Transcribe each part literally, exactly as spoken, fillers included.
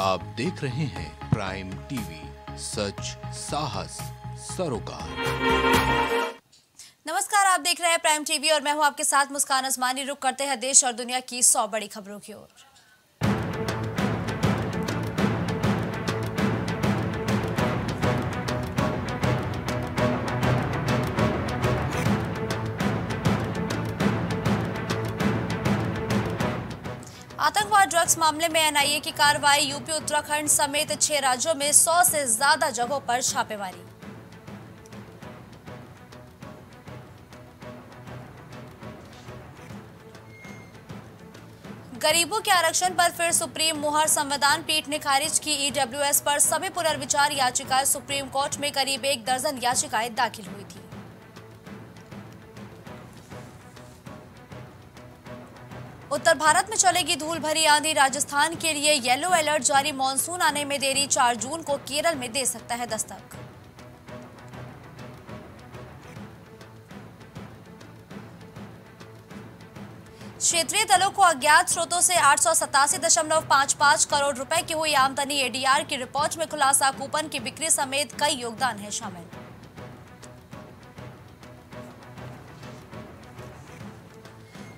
आप देख रहे हैं प्राइम टीवी, सच साहस सरोकार। नमस्कार, आप देख रहे हैं प्राइम टीवी और मैं हूं आपके साथ मुस्कान असमानी। रुक करते हैं देश और दुनिया की सौ बड़ी खबरों की ओर। आतंकवाद ड्रग्स मामले में एनआईए की कार्रवाई, यूपी उत्तराखंड समेत छह राज्यों में सौ से ज्यादा जगहों पर छापेमारी। गरीबों के आरक्षण पर फिर सुप्रीम मुहर, संविधान पीठ ने खारिज की ईडब्ल्यूएस पर सभी पुनर्विचार याचिकाएं। सुप्रीम कोर्ट में करीब एक दर्जन याचिकाएं दाखिल हुई थी। उत्तर भारत में चलेगी धूल भरी आंधी, राजस्थान के लिए येलो अलर्ट जारी। मानसून आने में देरी, चार जून को केरल में दे सकता है दस्तक। क्षेत्रीय दलों को अज्ञात स्रोतों से आठ सौ सतासी दशमलव पांच पांच करोड़ रुपए की हुई आमदनी, एडीआर की रिपोर्ट में खुलासा। कूपन की बिक्री समेत कई योगदान है शामिल।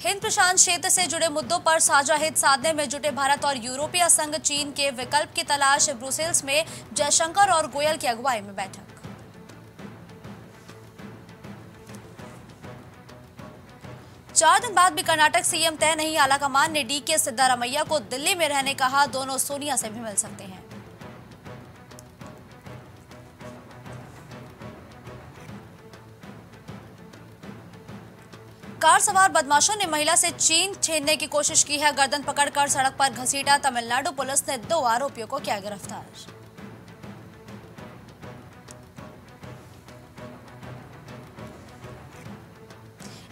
हिंद प्रशांत क्षेत्र से जुड़े मुद्दों पर साझा हित साधने में जुटे भारत और यूरोपीय संघ, चीन के विकल्प की तलाश। ब्रुसेल्स में जयशंकर और गोयल की अगुवाई में बैठक। चार दिन बाद भी कर्नाटक सीएम तय नहीं, आलाकमान ने डीके सिद्धारमैया को दिल्ली में रहने कहा। दोनों सोनिया से भी मिल सकते हैं। कार सवार बदमाशों ने महिला से चेन छीनने की कोशिश की है, गर्दन पकड़कर सड़क पर घसीटा। तमिलनाडु पुलिस ने दो आरोपियों को किया गिरफ्तार।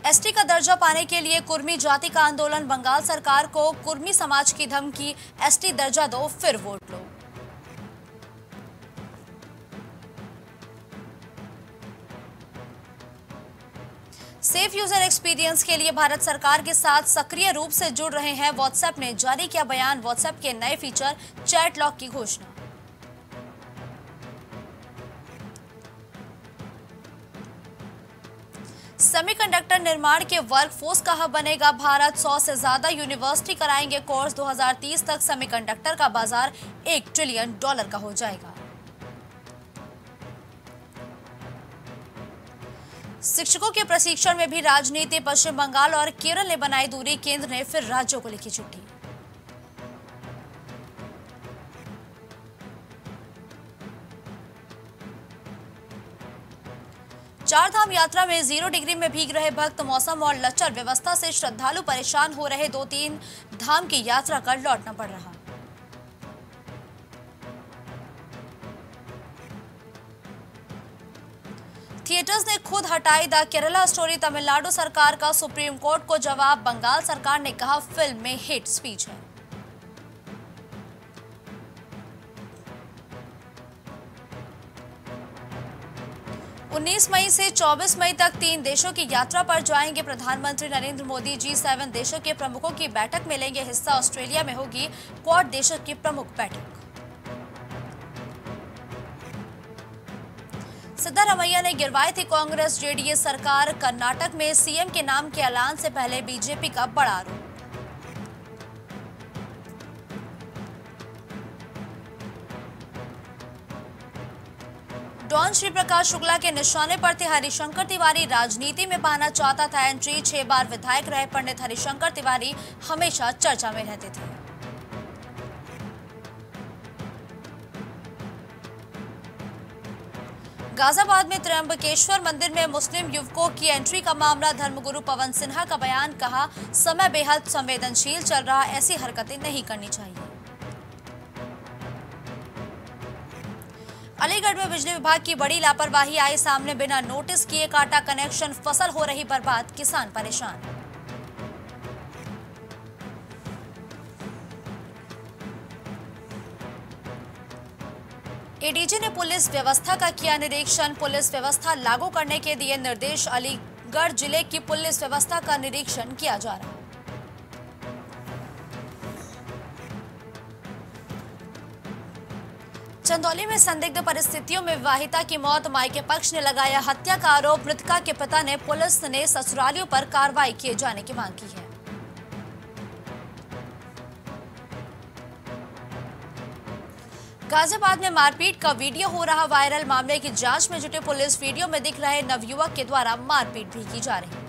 एसटी का दर्जा पाने के लिए कुर्मी जाति का आंदोलन, बंगाल सरकार को कुर्मी समाज की धमकी। एसटी दर्जा दो फिर वोट लो। सेफ यूजर एक्सपीरियंस के लिए भारत सरकार के साथ सक्रिय रूप से जुड़ रहे हैं व्हाट्सएप ने जारी किया बयान। व्हाट्सएप के नए फीचर चैट लॉक की घोषणा। सेमीकंडक्टर निर्माण के वर्कफोर्स का हब बनेगा भारत, सौ से ज्यादा यूनिवर्सिटी कराएंगे कोर्स। दो हजार तीस तक सेमीकंडक्टर का बाजार एक ट्रिलियन डॉलर का हो जाएगा। शिक्षकों के प्रशिक्षण में भी राजनीति, पश्चिम बंगाल और केरल ने बनाई दूरी। केंद्र ने फिर राज्यों को लिखी चिट्ठी। चार धाम यात्रा में जीरो डिग्री में भीग रहे भक्त, मौसम और लचर व्यवस्था से श्रद्धालु परेशान हो रहे। दो तीन धाम की यात्रा कर लौटना पड़ रहा। थिएटर्स ने खुद हटाई द केरला स्टोरी, तमिलनाडु सरकार का सुप्रीम कोर्ट को जवाब। बंगाल सरकार ने कहा फिल्म में हेट स्पीच है। उन्नीस मई से चौबीस मई तक तीन देशों की यात्रा पर जाएंगे प्रधानमंत्री नरेंद्र मोदी। जी सात देशों के प्रमुखों की बैठक में लेंगे हिस्सा। ऑस्ट्रेलिया में होगी क्वाड देशों की प्रमुख बैठक। सिद्धारमैया ने गिरवाई थी कांग्रेस जेडीएस सरकार। कर्नाटक में सीएम के नाम के ऐलान से पहले बीजेपी का बड़ा आरोप। डॉन श्री प्रकाश शुक्ला के निशाने पर थे हरि शंकर तिवारी, राजनीति में पाना चाहता था एंट्री। छह बार विधायक रहे पंडित हरि शंकर तिवारी, हमेशा चर्चा में रहते थे। गाजियाबाद में त्र्यंबकेश्वर मंदिर में मुस्लिम युवकों की एंट्री का मामला, धर्मगुरु पवन सिन्हा का बयान। कहा समय बेहद संवेदनशील चल रहा, ऐसी हरकतें नहीं करनी चाहिए। अलीगढ़ में बिजली विभाग की बड़ी लापरवाही आई सामने, बिना नोटिस किए काटा कनेक्शन, फसल हो रही बर्बाद, किसान परेशान। एडीजी ने पुलिस व्यवस्था का किया निरीक्षण, पुलिस व्यवस्था लागू करने के दिए निर्देश। अलीगढ़ जिले की पुलिस व्यवस्था का निरीक्षण किया जा रहा है। चंदौली में संदिग्ध परिस्थितियों में विवाहिता की मौत, माई के पक्ष ने लगाया हत्या का आरोप। मृतका के पिता ने पुलिस ने ससुरालियों पर कार्रवाई किए जाने की मांग की है। गाजियाबाद में मारपीट का वीडियो हो रहा वायरल, मामले की जांच में जुटे पुलिस। वीडियो में दिख रहे नवयुवक के द्वारा मारपीट भी की जा रही है।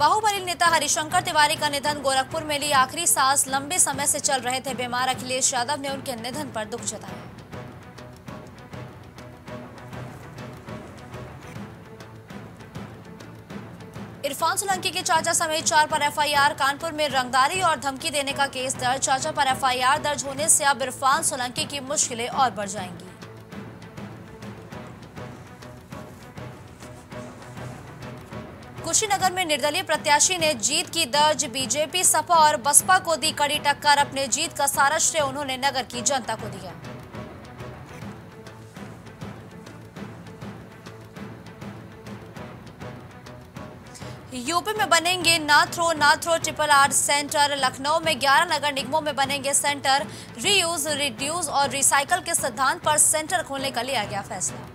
बाहुबली नेता हरि शंकर तिवारी का निधन, गोरखपुर में ली आखिरी सांस। लंबे समय से चल रहे थे बीमार, अखिलेश यादव ने उनके निधन पर दुख जताया। इरफान सोलंकी के चाचा समेत चार पर एफ आई आर। कानपुर में रंगदारी और धमकी देने का केस दर्ज, चाचा पर एफ आई आर दर्ज होने से अब इरफान सोलंकी की मुश्किलें और बढ़ जाएंगी। कुशीनगर में निर्दलीय प्रत्याशी ने जीत की दर्ज, बीजेपी सपा और बसपा को दी कड़ी टक्कर। अपने जीत का सारा श्रेय उन्होंने नगर की जनता को दिया। यूपी में बनेंगे नाथ्रो नाथ्रो ट्रिपल आर सेंटर। लखनऊ में ग्यारह नगर निगमों में बनेंगे सेंटर। रीयूज, रिड्यूस और रिसाइकल के सिद्धांत पर सेंटर खोलने का लिया गया फैसला।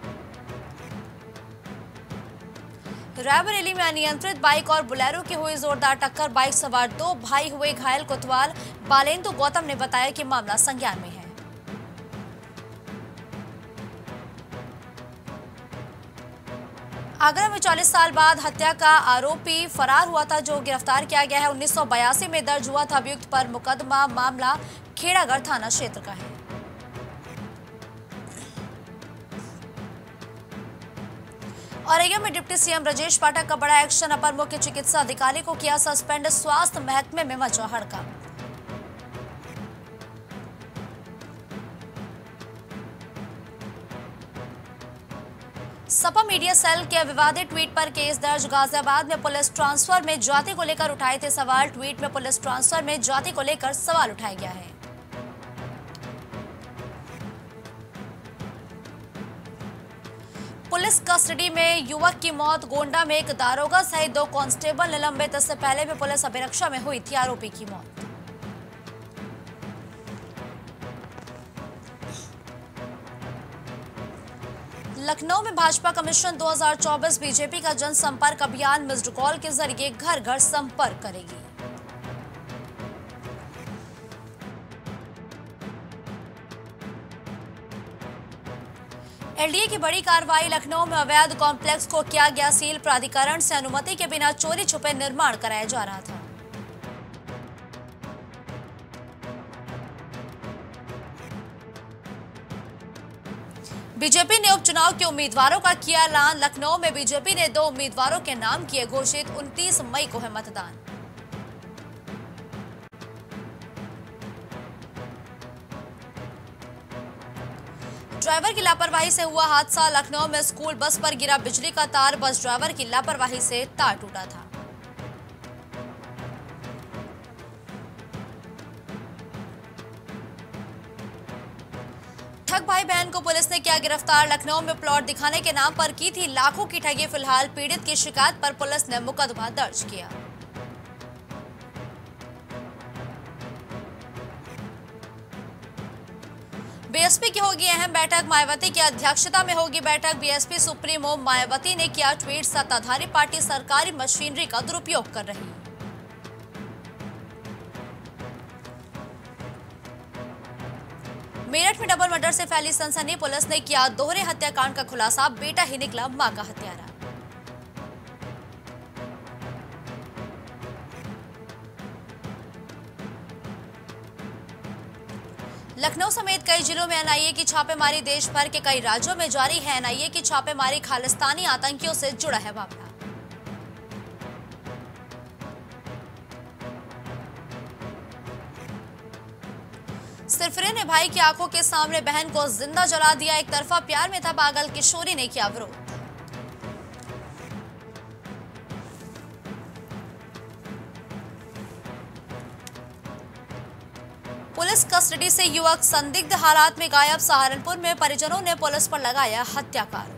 रायबरेली में अनियंत्रित बाइक और बुलेरो की हुई जोरदार टक्कर, बाइक सवार दो भाई हुए घायल। कोतवाल बालेंदु गौतम ने बताया कि मामला संज्ञान में है। आगरा में चालीस साल बाद हत्या का आरोपी फरार हुआ था, जो गिरफ्तार किया गया है। उन्नीस सौ बयासी में दर्ज हुआ था अभियुक्त पर मुकदमा। मामला खेड़ागढ़ थाना क्षेत्र का है। औरैया में डिप्टी सीएम राजेश पाठक का बड़ा एक्शन, अपर मुख्य चिकित्सा अधिकारी को किया सस्पेंड। स्वास्थ्य महकमे में मचा हड़कंप। सपा मीडिया सेल के विवादित ट्वीट पर केस दर्ज। गाजियाबाद में पुलिस ट्रांसफर में जाति को लेकर उठाए थे सवाल, ट्वीट में पुलिस ट्रांसफर में जाति को लेकर सवाल उठाया गया है। पुलिस कस्टडी में युवक की मौत, गोंडा में एक दारोगा सहित दो कांस्टेबल निलंबित। इससे पहले भी पुलिस अभिरक्षा में हुई थी आरोपी की मौत। लखनऊ में भाजपा कमीशन दो हजार चौबीस, बीजेपी का जनसंपर्क अभियान मिस्ड कॉल के जरिए घर घर संपर्क करेगी। एल डी ए की बड़ी कार्रवाई, लखनऊ में अवैध कॉम्प्लेक्स को किया गया सील। प्राधिकरण से अनुमति के बिना चोरी छुपे निर्माण कराया जा रहा था। बीजेपी ने उपचुनाव के उम्मीदवारों का किया ऐलान। लखनऊ में बीजेपी ने दो उम्मीदवारों के नाम किए घोषित। उनतीस मई को है मतदान। ड्राइवर की लापरवाही से हुआ हादसा, लखनऊ में स्कूल बस पर गिरा बिजली का तार। बस ड्राइवर की लापरवाही से तार टूटा था। ठग भाई बहन को पुलिस ने किया गिरफ्तार, लखनऊ में प्लॉट दिखाने के नाम पर की थी लाखों की ठगी। फिलहाल पीड़ित की शिकायत पर पुलिस ने मुकदमा दर्ज किया। बी एस पी की होगी अहम बैठक, मायावती की अध्यक्षता में होगी बैठक। B S P supremo Mayawati ने किया ट्वीट, सत्ताधारी पार्टी सरकारी मशीनरी का दुरुपयोग कर रही। मेरठ में डबल मर्डर से फैली सनसनी, पुलिस ने किया दोहरे हत्याकांड का खुलासा। बेटा ही निकला मां का हत्यारा। लखनऊ समेत कई जिलों में एन आई ए की छापेमारी, देश भर के कई राज्यों में जारी है एन आई ए की छापेमारी। खालिस्तानी आतंकियों से जुड़ा है मामला। सिरफिरे ने भाई की आंखों के सामने बहन को जिंदा जला दिया, एक तरफा प्यार में था पागल, किशोरी ने किया विरोध। पुलिस कस्टडी से युवक संदिग्ध हालात में गायब। सहारनपुर में परिजनों ने पुलिस पर लगाया हत्या का आरोप।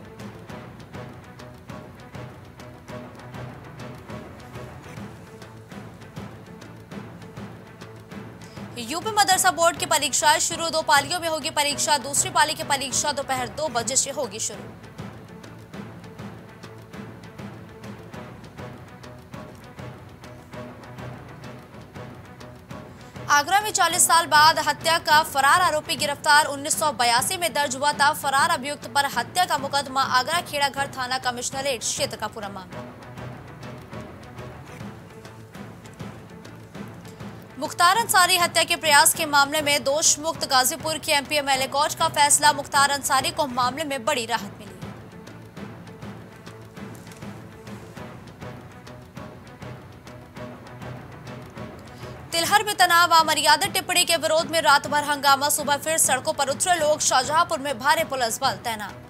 यूपी मदरसा बोर्ड की परीक्षाएं शुरू, दो पालियों में होगी परीक्षा। दूसरी पाली की परीक्षा दोपहर दो बजे से होगी शुरू। आगरा में चालीस साल बाद हत्या का फरार आरोपी गिरफ्तार। उन्नीस सौ बयासी में दर्ज हुआ था फरार अभियुक्त पर हत्या का मुकदमा। आगरा खेड़ा घर थाना कमिश्नरेट क्षेत्र का पूरा मामला। मुख्तार अंसारी हत्या के प्रयास के मामले में दोष मुक्त। गाजीपुर के एमपी एमएलए कोर्ट का फैसला, मुख्तार अंसारी को मामले में बड़ी राहत मिली। तिलहर में तनाव, अमर्यादा टिप्पणी के विरोध में रात भर हंगामा, सुबह फिर सड़कों पर उतरे लोग। शाहजहांपुर में भारी पुलिस बल तैनात।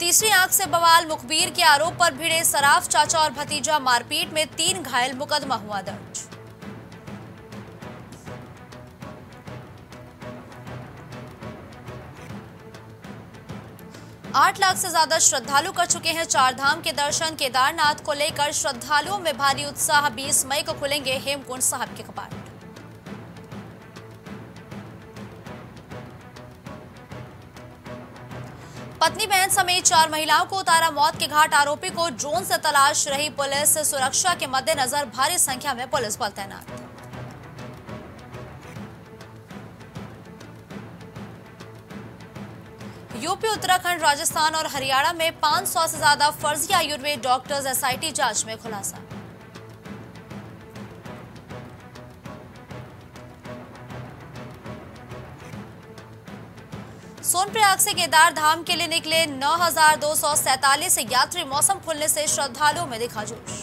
तीसरी आंख से बवाल, मुखबिर के आरोप पर भिड़े सराफ। चाचा और भतीजा मारपीट में, तीन घायल, मुकदमा हुआ दर्ज। आठ लाख से ज्यादा श्रद्धालु कर चुके हैं चार धाम के दर्शन। केदारनाथ को लेकर श्रद्धालुओं में भारी उत्साह। बीस मई को खुलेंगे हेमकुंड साहब के कपाट। पत्नी बहन समेत चार महिलाओं को उतारा मौत के घाट। आरोपी को ड्रोन से तलाश रही पुलिस। सुरक्षा के मद्देनजर भारी संख्या में पुलिस बल तैनात। यूपी, उत्तराखंड, राजस्थान और हरियाणा में पाँच सौ से ज्यादा फर्जी आयुर्वेद डॉक्टर्स। एसआईटी जांच में खुलासा। सोनप्रयाग से केदार धाम के लिए निकले नौ हजार दो सौ सैंतालीस यात्री। मौसम खुलने से श्रद्धालुओं में दिखा जोश।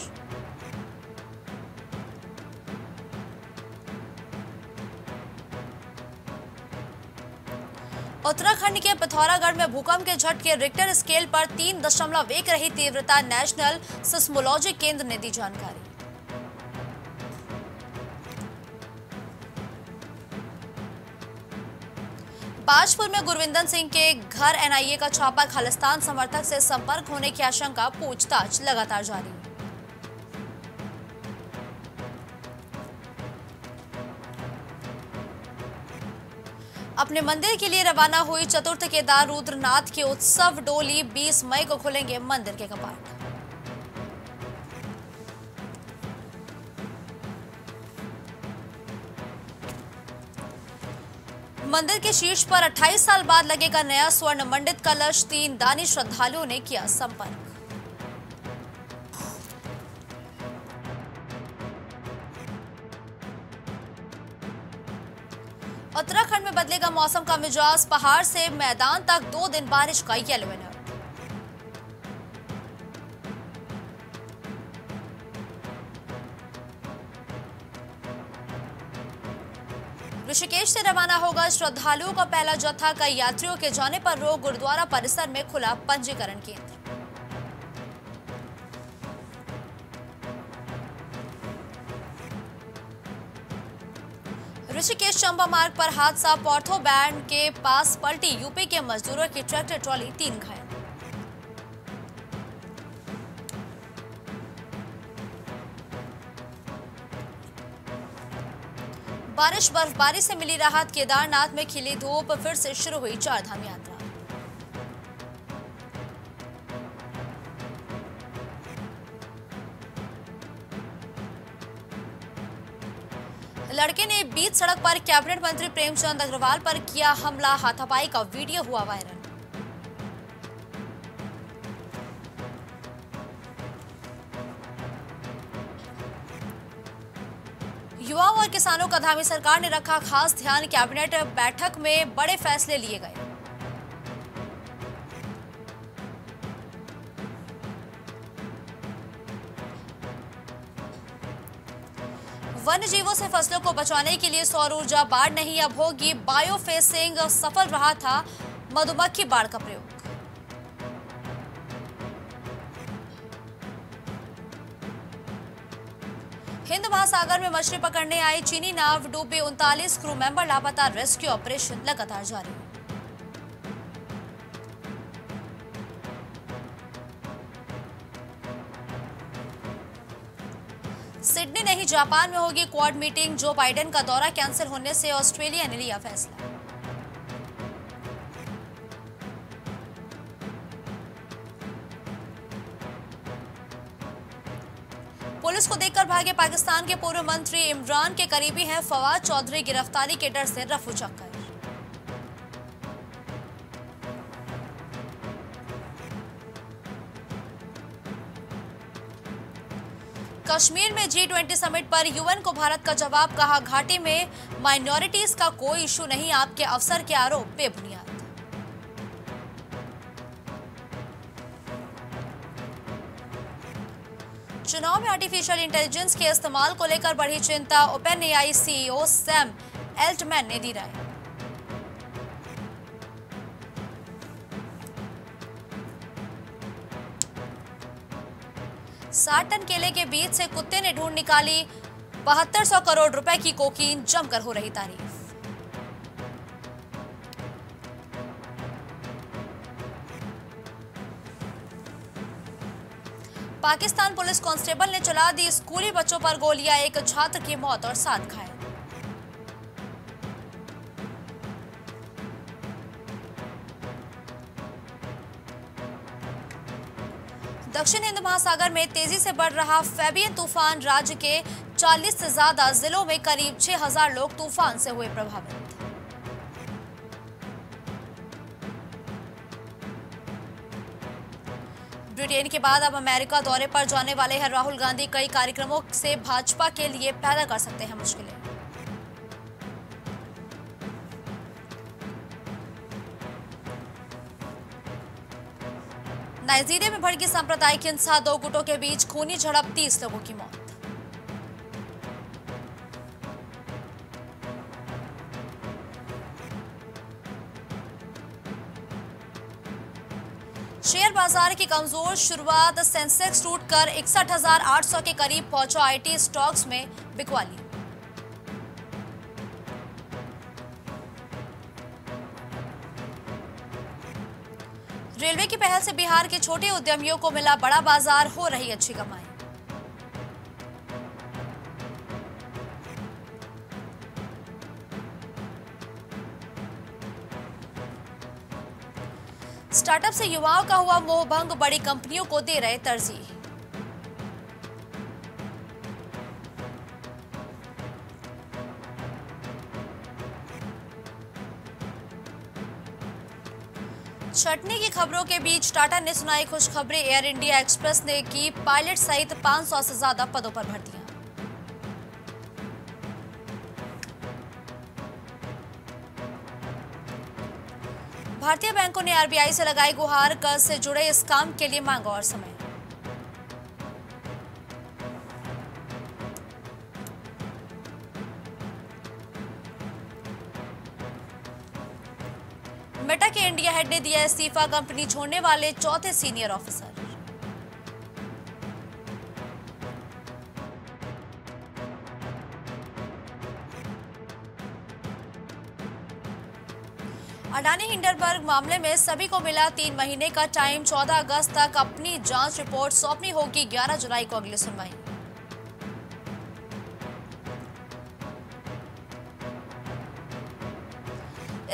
उत्तराखंड के पिथौरागढ़ में भूकंप के झटके रिक्टर स्केल पर तीन दशमलव एक रही तीव्रता। नेशनल सिस्मोलॉजी केंद्र ने दी जानकारी। बाजपुर में गुरविंदर सिंह के घर एनआईए का छापा। खालिस्तान समर्थक से संपर्क होने की आशंका, पूछताछ लगातार जारी। अपने मंदिर के लिए रवाना हुई चतुर्थ केदार रुद्रनाथ के उत्सव डोली। बीस मई को खुलेंगे मंदिर के कपाट। मंदिर के शीर्ष पर अट्ठाईस साल बाद लगेगा नया स्वर्ण मंडित कलश। तीन दानी श्रद्धालुओं ने किया संपर्क। उत्तराखंड में बदलेगा मौसम का मिजाज। पहाड़ से मैदान तक दो दिन बारिश का येलो अलर्ट। ऋषिकेश से रवाना होगा श्रद्धालुओं का पहला जत्था। कई यात्रियों के जाने पर रोक। गुरुद्वारा परिसर में खुला पंजीकरण केंद्र। ऋषिकेश चंबा मार्ग पर हादसा। पॉर्थो बैंड के पास पलटी यूपी के मजदूरों की ट्रैक्टर ट्रॉली, तीन घायल। बारिश, बर्फबारी से मिली राहत। केदारनाथ में खिली धूप, फिर से शुरू हुई चारधाम यात्रा। लड़के ने बीच सड़क पर कैबिनेट मंत्री प्रेमचंद अग्रवाल पर किया हमला। हाथापाई का वीडियो हुआ वायरल। युवाओं और किसानों का धामी सरकार ने रखा खास ध्यान। कैबिनेट बैठक में बड़े फैसले लिए गए। वन्य जीवों से फसलों को बचाने के लिए सौर ऊर्जा बाढ़ नहीं, अब होगी बायोफेंसिंग। सफल रहा था मधुमक्खी बाढ़ का प्रयोग। हिंद महासागर में मछली पकड़ने आई चीनी नाव डूबी। उनतालीस क्रू मेंबर लापता। रेस्क्यू ऑपरेशन लगातार जारी। सिडनी नहीं जापान में होगी क्वाड मीटिंग, जो बाइडेन का दौरा कैंसिल होने से ऑस्ट्रेलिया ने लिया फैसला। पुलिस को देखकर भागे पाकिस्तान के पूर्व मंत्री इमरान के करीबी हैं फवाद चौधरी, गिरफ्तारी के डर से रफू चक्कर। कश्मीर में जी ट्वेंटी समिट पर यूएन को भारत का जवाब, कहा घाटी में माइनॉरिटीज का कोई इशू नहीं, आपके अफसर के आरोप बेबुनियाद। चुनाव में आर्टिफिशियल इंटेलिजेंस के इस्तेमाल को लेकर बढ़ी चिंता, ओपनएआई सीईओ सैम अल्टमैन ने दी राय। साठ टन केले के बीज से कुत्ते ने ढूंढ निकाली बहत्तर सौ करोड़ रुपए की कोकीन, जमकर हो रही तारीफ। पाकिस्तान पुलिस कांस्टेबल ने चला दी स्कूली बच्चों पर गोलियां, एक छात्र की मौत और सात घायल। दक्षिण हिंद महासागर में तेजी से बढ़ रहा फैबियन तूफान, राज्य के चालीस से ज्यादा जिलों में करीब छह हज़ार लोग तूफान से हुए प्रभावित। ब्रिटेन के बाद अब अमेरिका दौरे पर जाने वाले हैं राहुल गांधी, कई कार्यक्रमों से भाजपा के लिए पैदा कर सकते हैं मुश्किलें। नाइजीरिया में भड़की सांप्रदायिक हिंसा, दो गुटों के बीच खूनी झड़प, तीस लोगों की मौत। शेयर बाजार की कमजोर शुरुआत, सेंसेक्स टूटकर इकसठ हजार आठ सौ के करीब पहुंचा, आईटी स्टॉक्स में बिकवाली। रेलवे की पहल से बिहार के छोटे उद्यमियों को मिला बड़ा बाजार, हो रही अच्छी कमाई। स्टार्टअप से युवाओं का हुआ मोहभंग, बड़ी कंपनियों को दे रहे तरजीह। छटनी की खबरों के बीच टाटा ने सुनाई खुशखबरी, एयर इंडिया एक्सप्रेस ने की पायलट सहित पाँच सौ से ज्यादा पदों पर भर्ती। भारतीय बैंकों ने आरबीआई से लगाई गुहार, कर्ज से जुड़े इस काम के लिए मांगा और समय। मेटा के इंडिया हेड ने दिया इस्तीफा, कंपनी छोड़ने वाले चौथे सीनियर ऑफिसर। अडानी हिंडनबर्ग मामले में सभी को मिला तीन महीने का टाइम, चौदह अगस्त तक अपनी जांच रिपोर्ट सौंपनी होगी, ग्यारह जुलाई को अगली सुनवाई।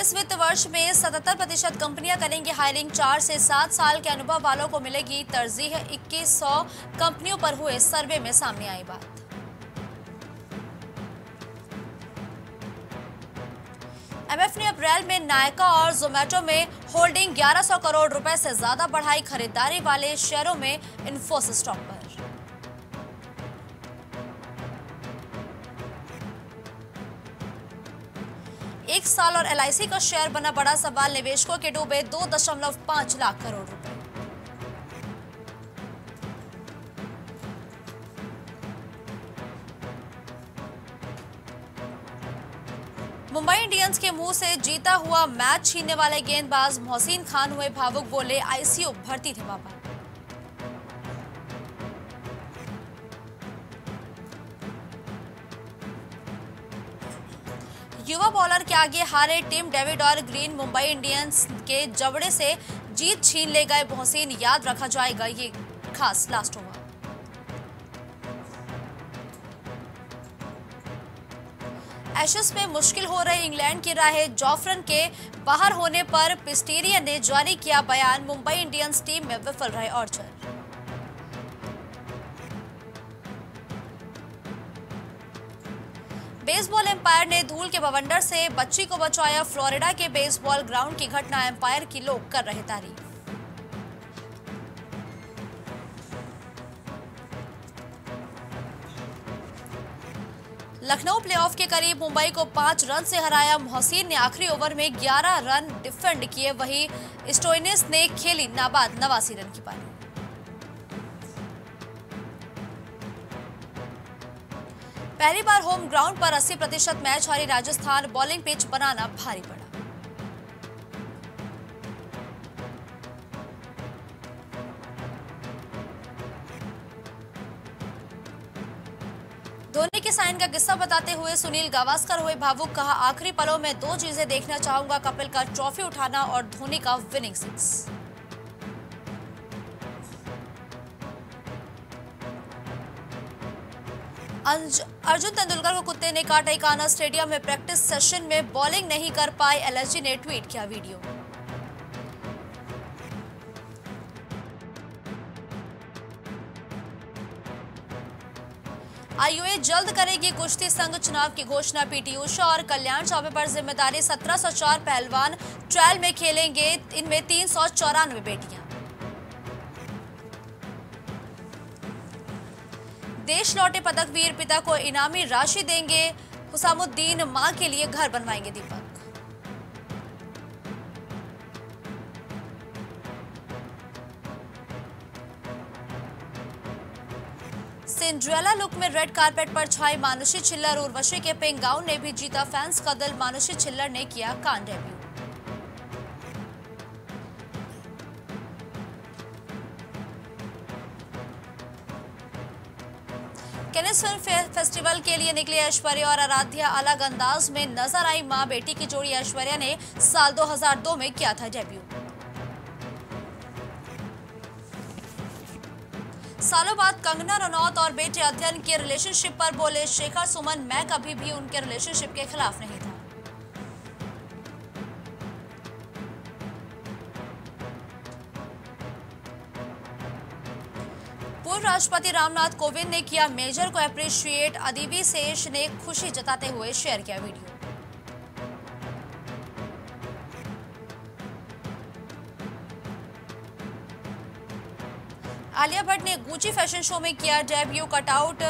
इस वित्त वर्ष में सतहत्तर प्रतिशत कंपनियां करेंगी हायरिंग, चार से सात साल के अनुभव वालों को मिलेगी तरजीह, इक्कीस सौ कंपनियों पर हुए सर्वे में सामने आई बात। एमएफ ने अप्रैल में नायका और जोमैटो में होल्डिंग ग्यारह सौ करोड़ रुपए से ज्यादा बढ़ाई, खरीदारी वाले शेयरों में इन्फोसिस स्टॉक पर। एक साल और एलआईसी का शेयर बना बड़ा सवाल, निवेशकों के डूबे दो दशमलव पाँच लाख करोड़ रुपए। मुंबई इंडियंस के मुंह से जीता हुआ मैच छीनने वाले गेंदबाज मोहसिन खान हुए भावुक, बोले आईसीयू भर्ती थे पापा। युवा बॉलर के आगे हारे टिम डेविड और ग्रीन, मुंबई इंडियंस के जबड़े से जीत छीन ले गए मोहसिन, याद रखा जाएगा ये खास लास्ट ओवर। एशेस में मुश्किल हो रहे इंग्लैंड की राहें जॉफ्रन के बाहर होने पर पिस्टेरिया ने जारी किया बयान, मुंबई इंडियंस टीम में विफल रहे आर्चर। बेसबॉल एम्पायर ने धूल के बवंडर से बच्ची को बचाया, फ्लोरिडा के बेसबॉल ग्राउंड की घटना एम्पायर की लोग कर रहे तारीफ। लखनऊ प्लेऑफ के करीब, मुंबई को पांच रन से हराया, मोहसिन ने आखिरी ओवर में ग्यारह रन डिफेंड किए, वहीं स्टोइनिस ने खेली नाबाद नवासी रन की पारी। पहली बार होम ग्राउंड पर अस्सी प्रतिशत मैच हारी राजस्थान, बॉलिंग पिच बनाना भारी पड़ा। धोनी के साइन का किस्सा बताते हुए सुनील गावस्कर हुए भावुक, कहा आखिरी पलों में दो चीजें देखना चाहूंगा, कपिल का ट्रॉफी उठाना और धोनी का विनिंग सिक्स। अर्जुन तेंदुलकर को कुत्ते ने काटा, इकाना स्टेडियम में प्रैक्टिस सेशन में बॉलिंग नहीं कर पाए, एलएसजी ने ट्वीट किया वीडियो। आईओए जल्द करेगी कुश्ती संघ चुनाव की घोषणा, पीटी उषा और कल्याण चौबे पर जिम्मेदारी, सत्रह सौ चार पहलवान ट्रायल में खेलेंगे, इनमें तीन सौ चौरानवे बेटियां। देश लौटे पदकवीर, पिता को इनामी राशि देंगे, हुसामुद्दीन मां के लिए घर बनवाएंगे दीपक। सिंड्रेला लुक में रेड कारपेट पर छाई मानुषी छिल्लर, उर्वशी के पिंक गाउन ने भी जीता फैंस का दिल, मानुषी छिल्लर ने किया Cannes debut. Cannes film festival के लिए निकली ऐश्वर्या और आराध्या, अलग अंदाज में नजर आई मां बेटी की जोड़ी। ऐश्वर्या ने साल दो हज़ार दो में किया था डेब्यू। सालों बाद कंगना रनौत और बेटे अध्ययन के रिलेशनशिप पर बोले शेखर सुमन, मैं कभी भी उनके रिलेशनशिप के खिलाफ नहीं था। पूर्व राष्ट्रपति रामनाथ कोविंद ने किया मेजर को अप्रिशिएट, अदीबी शेष ने खुशी जताते हुए शेयर किया वीडियो। आलिया भट्ट ने गुची फैशन शो में किया debut, cutout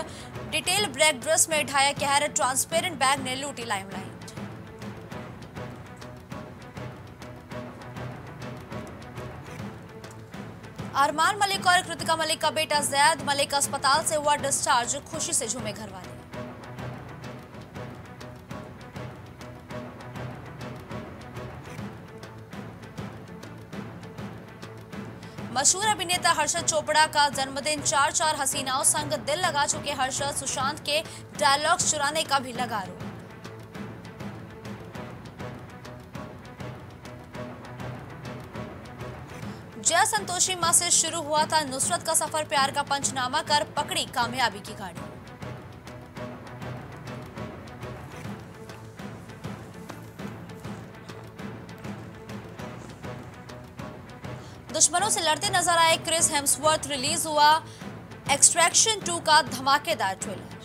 detail black dress में ढाया कहर, ट्रांसपेरेंट बैग ने लूटी लाइमलाइट। अरमान मलिक और कृतिका मलिक का बेटा जैद मलिक अस्पताल से हुआ डिस्चार्ज, खुशी से झूमे घरवाले। मशहूर अभिनेता हर्षद चोपड़ा का जन्मदिन, चार चार हसीनाओं संग दिल लगा चुके हर्षद, सुशांत के डायलॉग्स चुराने का भी लगा आरोप। जय संतोषी मां से शुरू हुआ था नुसरत का सफर, प्यार का पंचनामा कर पकड़ी कामयाबी की गाड़ी। दुश्मनों से लड़ते नजर आए क्रिस हेम्सवर्थ, रिलीज हुआ एक्सट्रैक्शन टू का धमाकेदार ट्रेलर।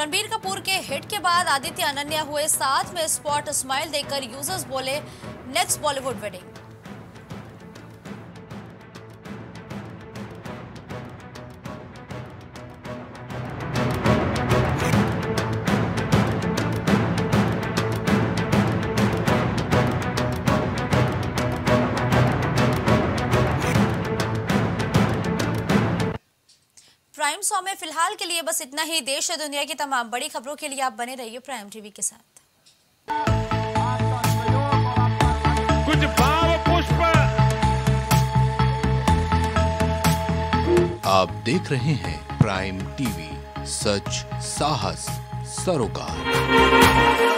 रणबीर कपूर के हिट के बाद आदित्य अनन्या हुए साथ में स्पॉट, स्माइल देकर यूजर्स बोले next Bollywood wedding. Prime show में फिलहाल के लिए बस इतना ही। देश और दुनिया की तमाम बड़ी खबरों के लिए आप बने रहिए प्राइम टीवी के साथ। कुछ भाव पुष्प आप देख रहे हैं प्राइम टीवी, सच साहस सरोकार।